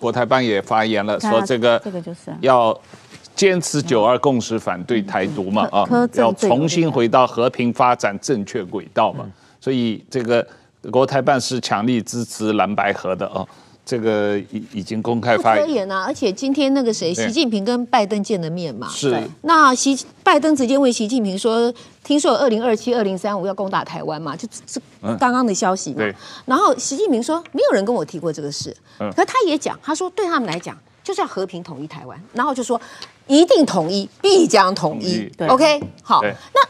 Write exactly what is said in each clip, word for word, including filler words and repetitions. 国台办也发言了，说这个这个就是要坚持九二共识，反对台独嘛，啊，要重新回到和平发展正确轨道嘛。所以这个国台办是强力支持蓝白合的啊。 这个已已经公开发言啊，而且今天那个谁，习近平跟拜登见了面嘛。是。那习拜登直接问习近平说：“听说二零二七、二零三五要攻打台湾嘛？”就是刚刚的消息嘛。嗯、对。然后习近平说：“没有人跟我提过这个事。嗯”可他也讲，他说对他们来讲就是要和平统一台湾，然后就说一定统一，必将统一。统一 OK， 好。那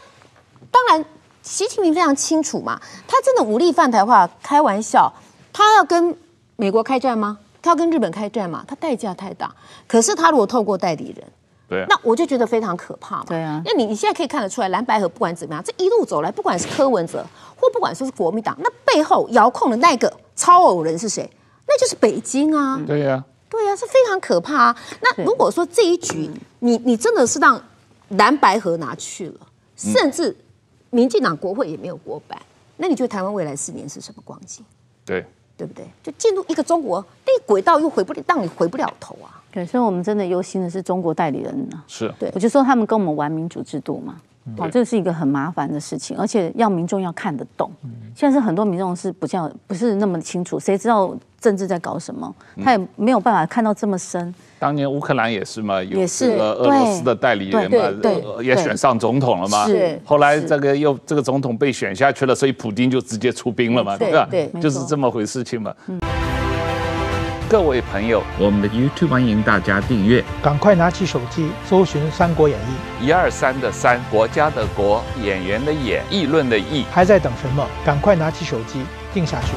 当然，习近平非常清楚嘛，他真的武力犯台化，开玩笑，他要跟 美国开战吗？他要跟日本开战嘛？他代价太大。可是他如果透过代理人，对、啊，那我就觉得非常可怕嘛。对啊，那你你现在可以看得出来，蓝白合不管怎么样，这一路走来，不管是柯文哲或不管说是国民党，那背后遥控的那个超偶人是谁？那就是北京啊。对呀、啊，对呀、啊，是非常可怕啊。那如果说这一局，你你真的是让蓝白合拿去了，甚至民进党国会也没有过半，嗯、那你觉得台湾未来四年是什么光景？对。 对不对？就进入一个中国那个轨道，又回不了，让你回不了头啊！对，所以我们真的忧心的是中国代理人呢、啊。是，对，我就说他们跟我们玩民主制度嘛，好、哦，这是一个很麻烦的事情，而且要民众要看得懂。嗯、现在是很多民众是不叫不是那么清楚，谁知道政治在搞什么？他也没有办法看到这么深。嗯、当年乌克兰也是嘛，有这个俄罗斯的代理人嘛，也选上总统了嘛。是，后来这个又这个总统被选下去了，所以普丁就直接出兵了嘛，对吧？对，就是这么回事情嘛。嗯 各位朋友，我们的 YouTube 欢迎大家订阅，赶快拿起手机搜寻《三国演义》，一二三的三，国家的国，演员的演，议论的议，还在等什么？赶快拿起手机定下去。